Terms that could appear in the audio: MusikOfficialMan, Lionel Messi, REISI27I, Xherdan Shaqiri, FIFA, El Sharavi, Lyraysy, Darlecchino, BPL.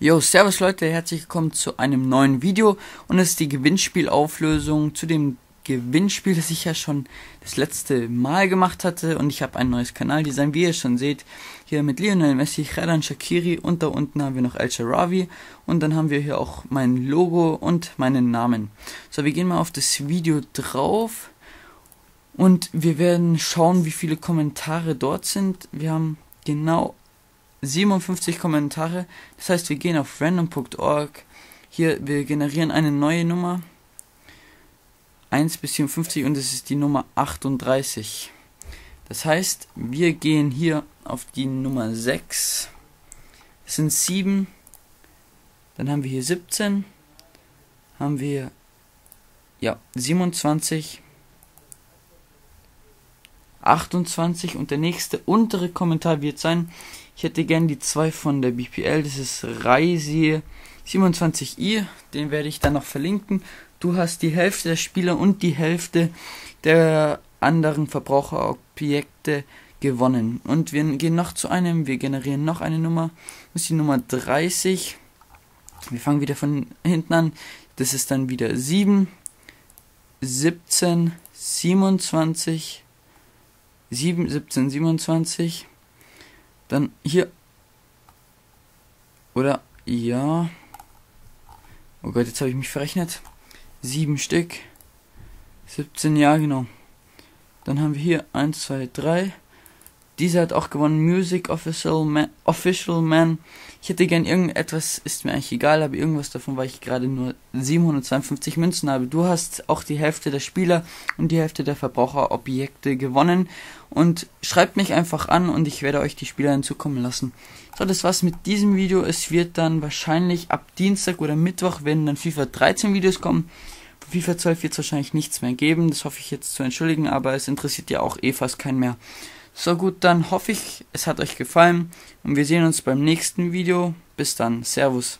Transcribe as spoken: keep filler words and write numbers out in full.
Yo, servus Leute, herzlich willkommen zu einem neuen Video und es ist die Gewinnspielauflösung zu dem Gewinnspiel, das ich ja schon das letzte Mal gemacht hatte und ich habe ein neues Kanaldesign, wie ihr schon seht, hier mit Lionel Messi, Xherdan Shaqiri und da unten haben wir noch El Sharavi und dann haben wir hier auch mein Logo und meinen Namen. So, wir gehen mal auf das Video drauf und wir werden schauen, wie viele Kommentare dort sind. Wir haben genau siebenundfünfzig Kommentare, das heißt, wir gehen auf random punkt org, hier, wir generieren eine neue Nummer, eins bis siebenundfünfzig und es ist die Nummer achtunddreißig. Das heißt, wir gehen hier auf die Nummer sechs, es sind sieben, dann haben wir hier siebzehn, haben wir, ja, siebenundzwanzig, achtundzwanzig und der nächste untere Kommentar wird sein, ich hätte gern die zwei von der B P L, das ist REISI siebenundzwanzig I, den werde ich dann noch verlinken. Du hast die Hälfte der Spieler und die Hälfte der anderen Verbraucherobjekte gewonnen. Und wir gehen noch zu einem, wir generieren noch eine Nummer, das ist die Nummer dreißig. Wir fangen wieder von hinten an, das ist dann wieder sieben, siebzehn, siebenundzwanzig, sieben, siebzehn, siebenundzwanzig. Dann hier, oder, ja, oh Gott, jetzt habe ich mich verrechnet, sieben Stück, siebzehn, ja genau, dann haben wir hier eins, zwei, drei, dieser hat auch gewonnen, MusikOfficialMan, ich hätte gern irgendetwas, ist mir eigentlich egal, aber irgendwas davon, weil ich gerade nur siebenhundertzweiundfünfzig Münzen habe, du hast auch die Hälfte der Spieler und die Hälfte der Verbraucherobjekte gewonnen und schreibt mich einfach an und ich werde euch die Spieler hinzukommen lassen. So, das war's mit diesem Video, es wird dann wahrscheinlich ab Dienstag oder Mittwoch, wenn dann FIFA dreizehn Videos kommen, von FIFA zwölf wird es wahrscheinlich nichts mehr geben, das hoffe ich jetzt zu entschuldigen, aber es interessiert ja auch eh fast keinen mehr. So gut, dann hoffe ich, es hat euch gefallen und wir sehen uns beim nächsten Video. Bis dann, Servus.